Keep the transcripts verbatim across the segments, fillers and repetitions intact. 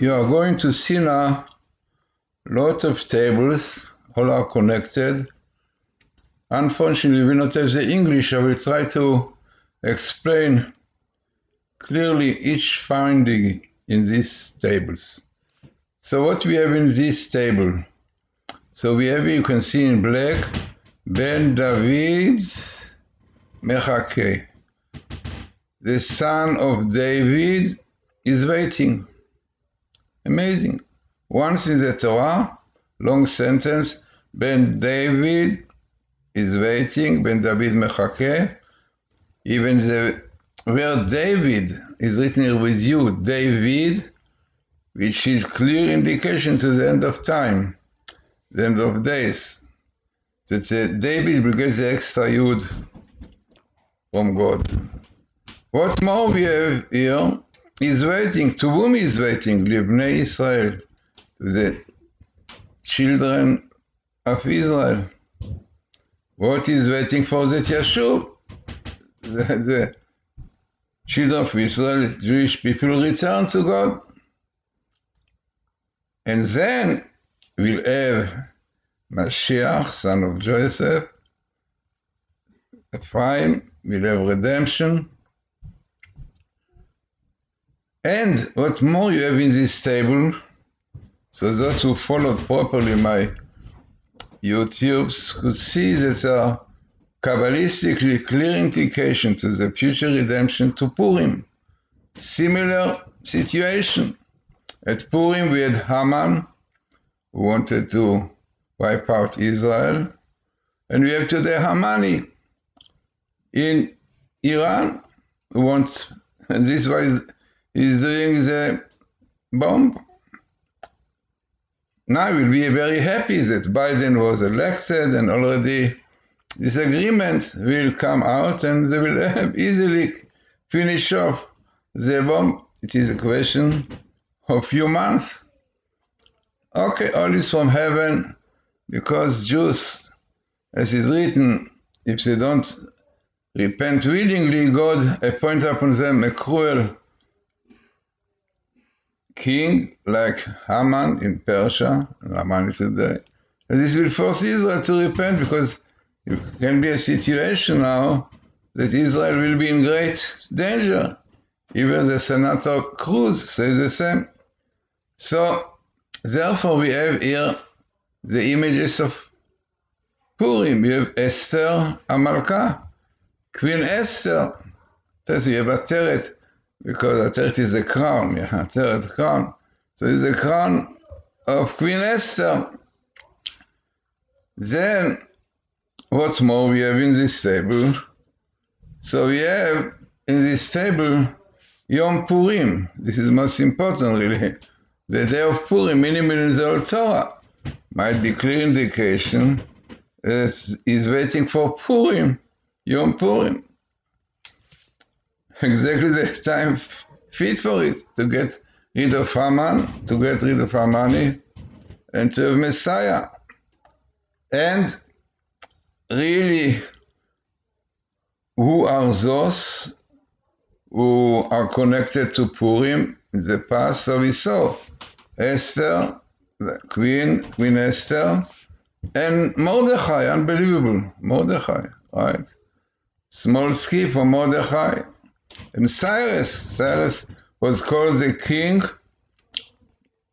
you are going to see now a lot of tables, all are connected. Unfortunately, we don't have the English. I will try to explain clearly each finding in these tables. So what we have in this table? So we have, you can see in black, Ben David Mechakeh, the son of David, is waiting. Amazing. Once in the Torah, long sentence, Ben David is waiting, Ben David Mechakeh. Even the where David is written here with you, David, which is clear indication to the end of time, the end of days, that the David will get the extra yud from God. What more we have here is waiting. To whom is waiting? Lebna Israel, the children of Israel. What is waiting for the Yeshuv? The, the children of Israel, Jewish people, return to God. And then we'll have Mashiach, son of Joseph, Ephraim, we'll have redemption. And what more you have in this table, so those who followed properly my YouTubes could see that there are Kabbalistically clear indication to the future redemption to Purim. Similar situation. At Purim we had Haman, who wanted to wipe out Israel, and we have today Hamani in Iran, who wants, and this was is doing the bomb. Now we'll be very happy that Biden was elected, and already this agreement will come out and they will have easily finish off the bomb. It is a question of few months. Okay, all is from heaven, because Jews, as is written, if they don't repent willingly, God appoints upon them a cruel king like Haman in Persia, and Haman is today, and this will force Israel to repent, because it can be a situation now that Israel will be in great danger. Even the Senator Cruz says the same. So, therefore, we have here the images of Purim. We have Esther, Amalka, Queen Esther. You have Ateret, because Ateret is the crown. Yeah, Ateret, crown. So it's the crown of Queen Esther. Then, what more we have in this table? So we have in this table Yom Purim. This is most important, really. The day of Purim, minimum in the old Torah, might be clear indication that is waiting for Purim, Yom Purim. Exactly the time fit for it, to get rid of Haman, to get rid of Hamani, and to have Messiah. And really, who are those who are connected to Purim in the past? So we saw Esther, the Queen, Queen Esther, and Mordechai, unbelievable, Mordechai, right? Small ski for Mordechai. And Cyrus, Cyrus was called the king,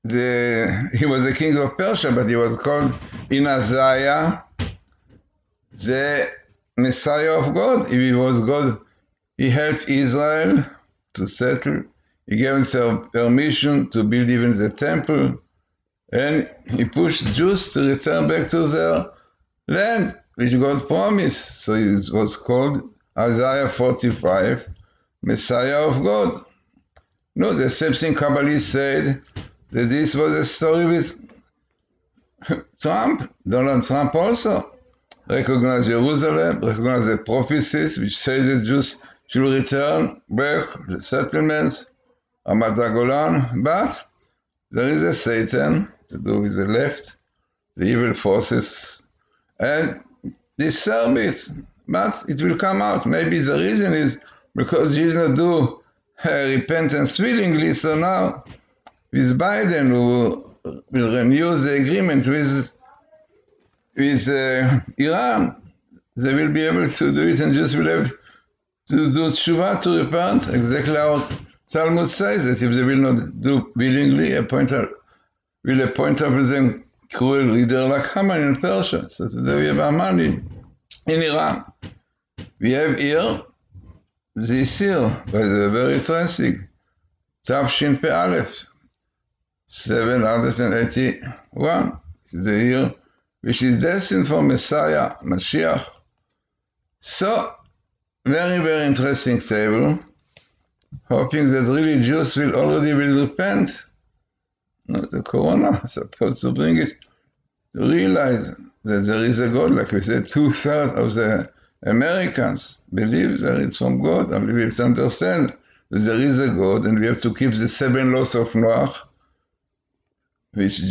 the, he was the king of Persia, but he was called in Isaiah the Messiah of God. If he was God, he helped Israel to settle. He gave them permission to build even the temple. And he pushed Jews to return back to their land, which God promised. So it was called Isaiah forty-five, Messiah of God. No, the same thing Kabbalists said, that this was a story with Trump, Donald Trump also. Recognize Jerusalem, recognize the prophecies which say the Jews should return back to the settlements, Ramat HaGolan, but there is a Satan to do with the left, the evil forces, and disturb it, but it will come out. Maybe the reason is because Jews do not do uh, repentance willingly, so now with Biden, who will renew the agreement with, with uh, Iran, they will be able to do it, and Jews will have to do tshuva, to repent, exactly how Talmud says that if they will not do willingly, appoint a, will appoint after them cruel leader like Hamani in Persia. So today we have Hamani in Iran. We have here this year, by the very tragic, Tafshin Pe'alef, seven hundred eighty-one. This is the year which is destined for Messiah, Mashiach. So, very, very interesting table, hoping that really Jews will already will repent. Not the Corona is supposed to bring it, to realize that there is a God. Like we said, two-thirds of the Americans believe that it's from God, and we have to understand that there is a God, and we have to keep the seven laws of Noach, which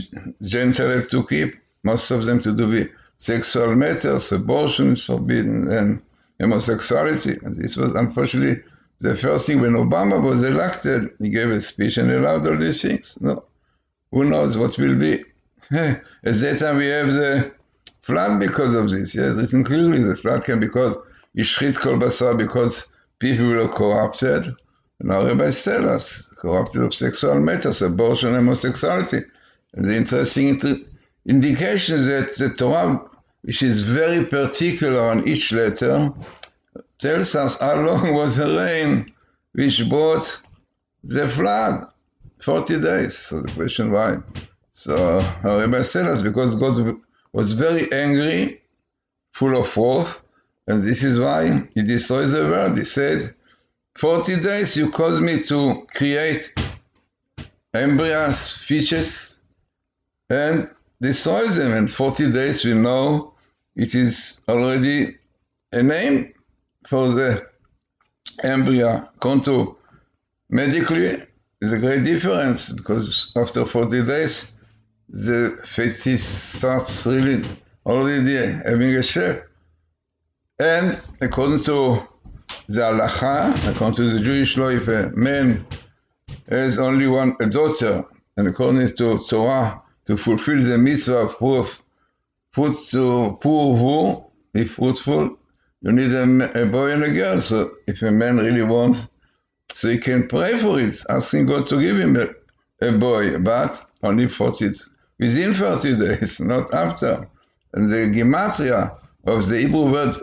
Gentiles have to keep, most of them to do with sexual matters, abortion is forbidden, and homosexuality. And this was unfortunately the first thing when Obama was elected, he gave a speech and allowed all these things. No, who knows what will be. At that time we have the flood because of this. Yes, written clearly, the flood came because Ishrit Kol Basar, because people were corrupted. Now rabbis tell us, corrupted of sexual matters, abortion, homosexuality. And the interesting indication is that the Torah, which is very particular on each letter, tells us how long was the rain which brought the flood. forty days. So the question why? So our rabbis tell us because God was very angry, full of wrath, and this is why he destroys the world. He said, forty days you caused me to create embryos, fetuses, and destroy them, and forty days we know it is already a name for the embryo. Conto medically is a great difference, because after forty days the fetus starts really already having a shape. And according to the halacha, according to the Jewish law, if a man has only one a daughter, and according to Torah, to fulfill the mitzvah of proof, put to purvu, if fruitful, you need a, a boy and a girl. So if a man really wants, so he can pray for it, asking God to give him a, a boy, but only forty, within forty days, not after. And the gematria of the Hebrew word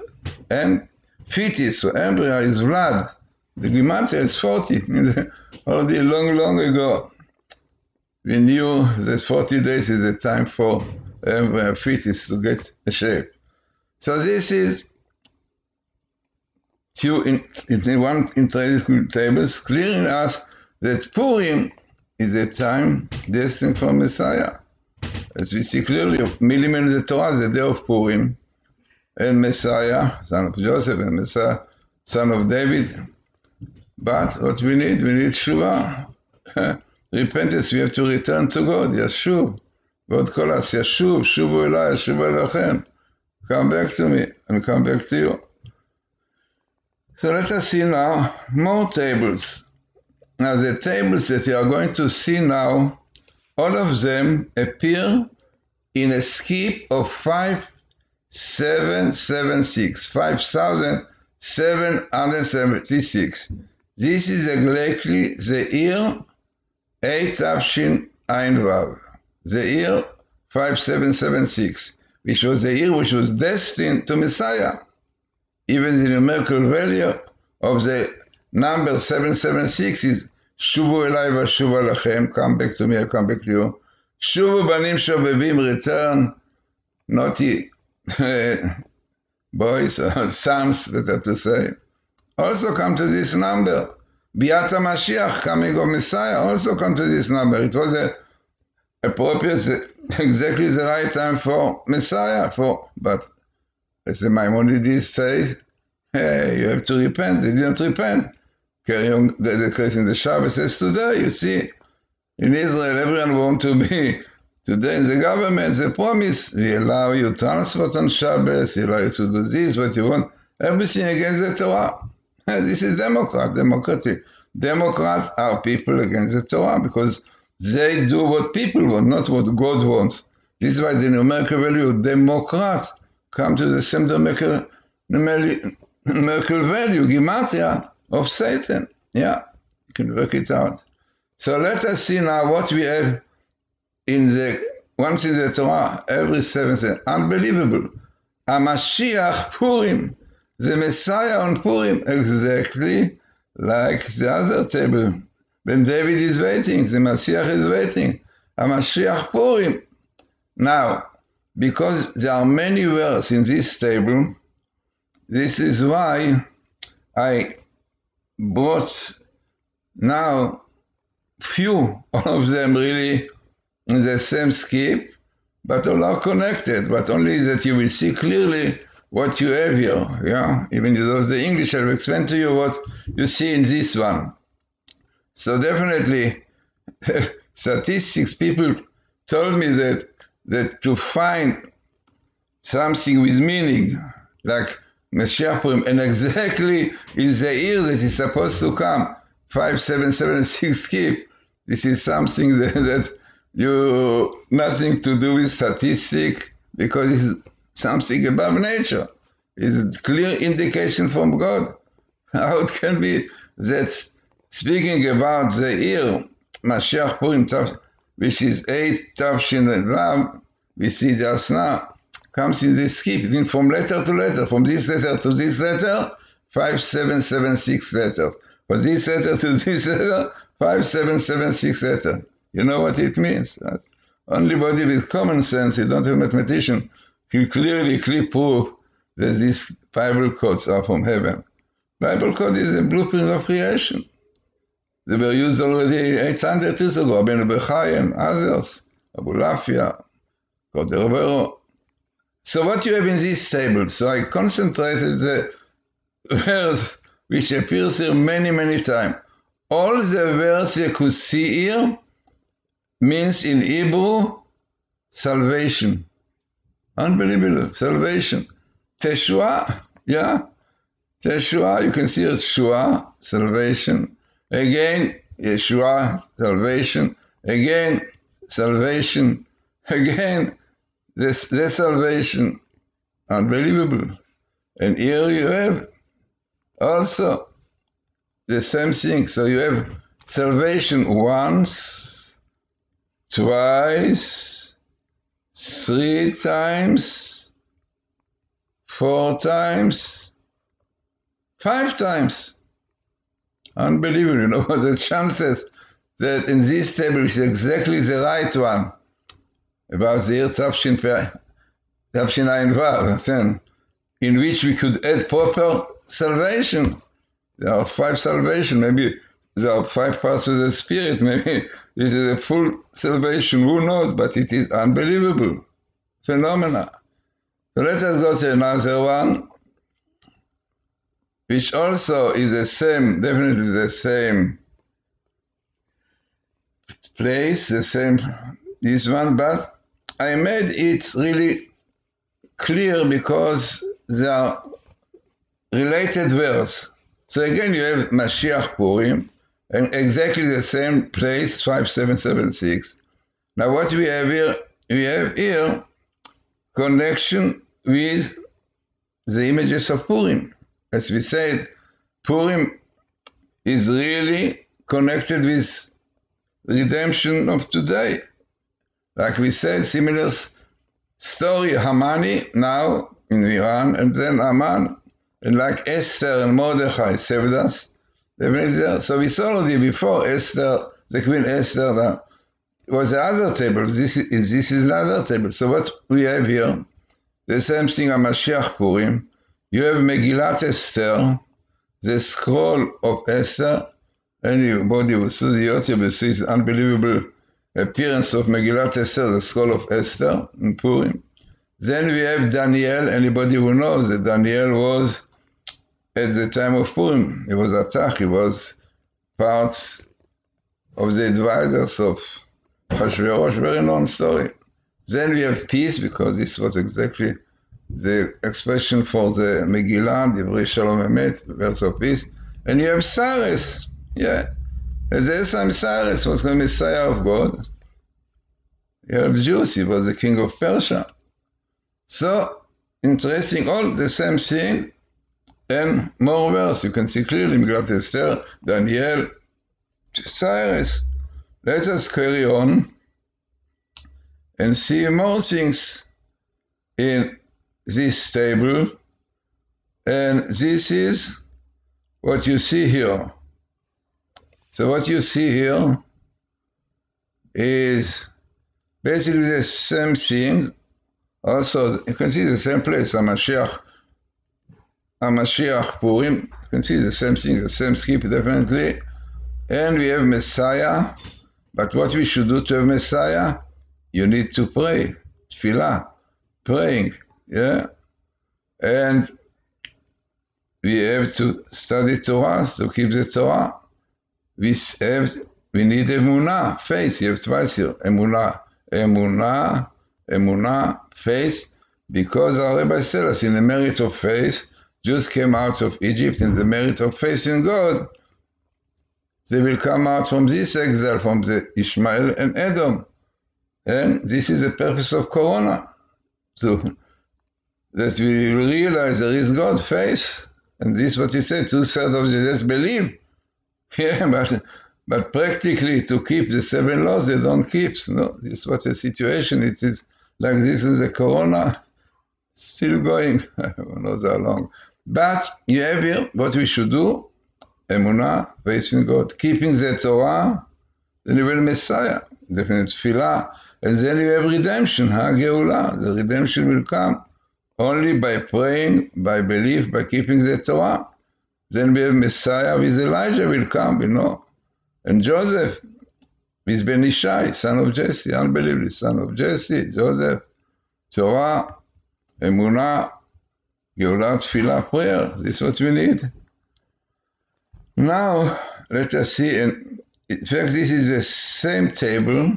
em, fetus or embryo is vlad. The gematria is forty, already long, long ago. We knew that forty days is a time for um, a fetus to get a shape. So this is two in, it's in one interesting tables clearing us that Purim is a time destined for Messiah. As we see clearly, Milim the Torah, the day of Purim, and Messiah, son of Joseph, and Messiah, son of David. But what we need, we need Shuvah. Repentance, we have to return to God, Yeshuv. God call us, Yeshuv, Shuvu Elai, Shuvu Elahem. Come back to me, and come back to you. So let us see now more tables. Now the tables that you are going to see now, all of them appear in a skip of five thousand seven hundred seventy-six. five thousand seven hundred seventy-six. This is exactly the year Tafshin Einvav, the year five thousand seven hundred seventy-six, which was the year which was destined to Messiah. Even the numerical value of the number seven seven six is Shuvu Elai v'Shuvu Lechem, come back to me, I come back to you. Shuvu Banim Shobevim, return naughty boys or sons, better to say. Also come to this number. Biat HaMashiach, coming of Messiah, also come to this number. It was a, appropriate, exactly the right time for Messiah. For But as the Maimonides says, hey, you have to repent. They didn't repent. Carry on decreasing the Shabbos says today. You see, in Israel, everyone wants to be today in the government. They promise, we allow you transport on Shabbos, we allow you to do this, what you want. Everything against the Torah. This is Democrat, democratic. Democrats are people against the Torah because They do what people want, not what God wants. This is why the numerical value of Democrats come to the same numerical, numerical value, gematria, of Satan. Yeah, you can work it out. So let us see now what we have in the, once in the Torah, every seventh day. Unbelievable. A Mashiach Purim, the Messiah on Purim, exactly like the other table. Ben David is waiting, the Mashiach is waiting. A Mashiach Purim. Now, because there are many words in this table, this is why I brought now few of them really in the same skip, but all are connected, but only that you will see clearly what you have here, yeah? Even though the English, I'll explain to you what you see in this one. So definitely, statistics people told me that that to find something with meaning, like Mashiach Purim, and exactly in the year that is supposed to come, five seven seven six skip, this is something that, that you, nothing to do with statistics, because it's something above nature. It's a clear indication from God. How it can be that speaking about the year, Mashiach Purim, which is eight Tafshin Pe'alef, we see just now, comes in this skip, in from letter to letter, from this letter to this letter, five, seven, seven, six letters. From this letter to this letter, five, seven, seven, six letters. You know what it means? That only body with common sense, you don't have a mathematician, can clearly, clearly prove that these Bible codes are from heaven. Bible code is the blueprint of creation. They were used already eight hundred years ago, Ben David Mechakeh and others, Abu Lafia, Cordero. So what you have in this table? So I concentrated the verse which appears here many, many times. All the verse you could see here means in Hebrew, salvation. Unbelievable, salvation. Teshua, yeah? Teshua, you can see it's Shua, salvation. Again, Yeshua, salvation. Again, salvation. Again, this, this salvation. Unbelievable. And here you have also the same thing. So you have salvation once, twice, three times, four times, five times. Unbelievable, you know, the chances that in this table is exactly the right one about the year Tafshin Ayin Vav, in which we could add proper salvation. There are five salvation, maybe there are five parts of the Spirit, maybe this is a full salvation, who knows, but it is unbelievable. Phenomena. So let us go to another one, which also is the same, definitely the same place, the same, this one, but I made it really clear because they are related words. So again, you have Mashiach Purim, and exactly the same place, five seven seven six. Now what we have here, we have here connection with the images of Purim. As we said, Purim is really connected with redemption of today. Like we said, similar story, Hamani now in Iran, and then Aman, and like Esther and Mordechai saved us. So we saw already before Esther, the Queen Esther, was the other table. This is, this is another table. So what we have here, the same thing on Mashiach Purim. You have Megillat Esther, the scroll of Esther, anybody who sees the YouTube will see the unbelievable appearance of Megillat Esther, the scroll of Esther in Purim. Then we have Daniel, anybody who knows that Daniel was, at the time of Purim, he was attacked, he was part of the advisors of Hashverosh, very known story. Then we have peace, because this was exactly the expression for the Megillah, Divrei Shalom Emet, verse of peace, and you have Cyrus, yeah, At this time, Cyrus was the Messiah of God. He helped Jews. He was the king of Persia. So, interesting, all the same thing, and more verse. You can see clearly Megillat Esther, Daniel, Cyrus. Let us carry on and see more things in this table, and this is what you see here. So what you see here is basically the same thing. Also, you can see the same place, Mashiach, Mashiach Purim. You can see the same thing, the same skip, definitely. And we have Messiah. But what we should do to have Messiah? You need to pray, tefillah, praying, yeah? And we have to study Torah, to keep the Torah. We have, we need Emuna, faith. You have twice here, Emuna, Emuna, Emuna, faith, because our rabbis tell us in the merit of faith, Jews came out of Egypt in the merit of faith in God. They will come out from this exile, from the Ishmael and Edom. And this is the purpose of Corona, to, that we realize there is God, faith. And this is what he said, two-thirds of the Jews believe. Yeah, but, but practically to keep the seven laws, they don't keep. No, this is what the situation. It is like this is the Corona, still going. I don't know how long. But you have here what we should do. Emuna, faith in God, keeping the Torah, then you have Messiah, definite tefillah, and then you have redemption, ha, geula. The redemption will come only by praying, by belief, by keeping the Torah. Then we have Messiah with Elijah will come, you know. And Joseph with Ben Ishai, son of Jesse, unbelievably, son of Jesse, Joseph, Torah, Emuna, geula, tefillah, prayer. This is what we need. Now, let us see, and in fact, this is the same table,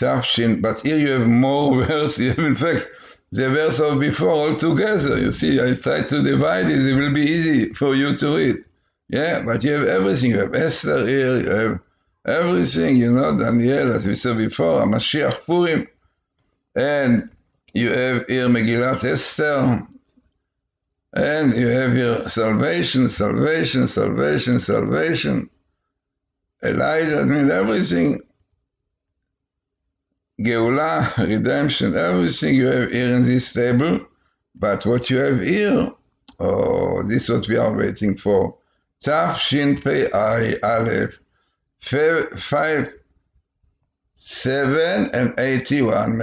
Tafshin, but here you have more verse. You have, in fact, the verse of before all together. You see, I tried to divide it. It will be easy for you to read. Yeah, but you have everything. You have Esther here. You have everything, you know, Daniel, as we said before, Mashiach Purim. And you have here Megillat Esther. And you have here salvation, salvation, salvation, salvation. Elijah, I mean, everything. Geula, redemption, everything you have here in this table. But what you have here, oh, this is what we are waiting for. Tafshin Pe'alef, five, seven, and eighty-one.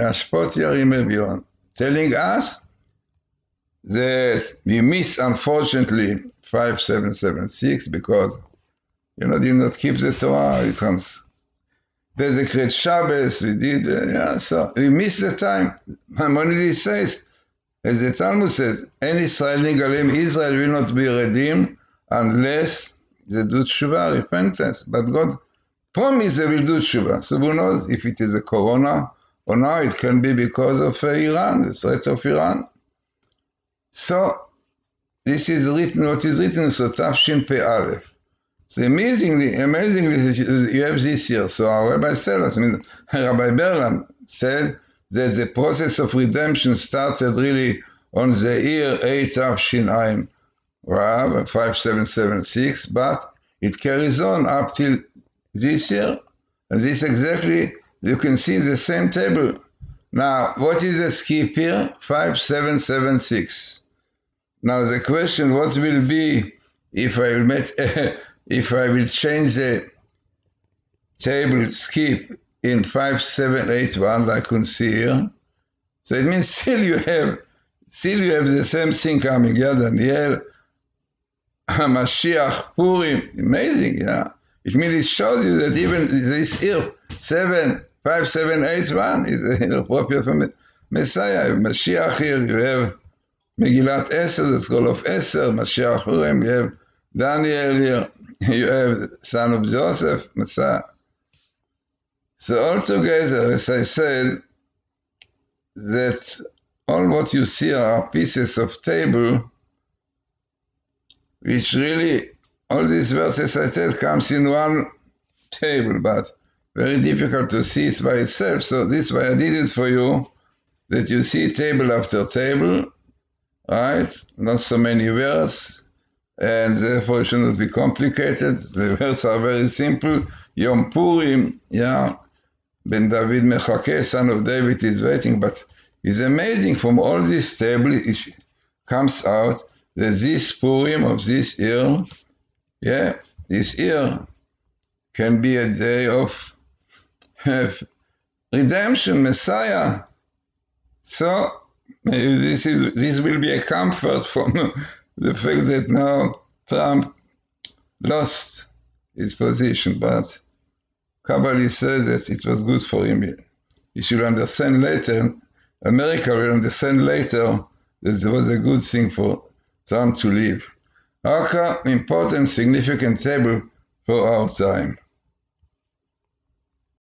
Telling us that we miss, unfortunately, five seven seven six, because, you know, did not keep the Torah. It comes, desecrate Shabbos, we did, uh, yeah, so we miss the time. Maimonides says, as the Talmud says, any Israel Nigalim, Israel will not be redeemed unless they do Teshuvah, repentance. But God promised they will do Teshuvah. So who knows if it is a Corona or now it can be because of uh, Iran, the threat of Iran. So, this is written, what is written, so Tafshin Pe'alef. So, amazingly, amazingly, you have this here. So, our Rabbi tell us, I mean, Rabbi Berland said that the process of redemption started really on the year eight Tafshin Ayin, Rav, five seven seven six, but it carries on up till this year. And this exactly, you can see the same table. Now, what is the skip here? five seven seven six. Now the question, what will be if I will met, if I will change the table skip in five seven eight one, like I can see here? So it means still you have, still you have the same thing coming. Yeah, Daniel, Mashiach, Purim. Amazing, yeah. It means it shows you that even this year, seven five seven eight one is you know, proper for Messiah. Mashiach here. You have Megillat Esther, the scroll of Esther, Mashiach Purim, you have Daniel here, you have the son of Joseph, Messiah. So altogether, as I said, that all what you see are pieces of table, which really, all these verses I tell comes in one table, but very difficult to see it by itself. So this way I did it for you, that you see table after table, right? Not so many words, and therefore it shouldn't be complicated. The words are very simple. Yom Purim, yeah, Ben David Mechakeh, son of David, is waiting, but it's amazing, from all this table it comes out that this Purim of this year, yeah, this year can be a day of redemption, Messiah. So this is this will be a comfort from the fact that now Trump lost his position, but Kabbalah says that it was good for him. You should understand later, America will understand later, that it was a good thing for Trump to leave. Halacha, important, significant table for our time.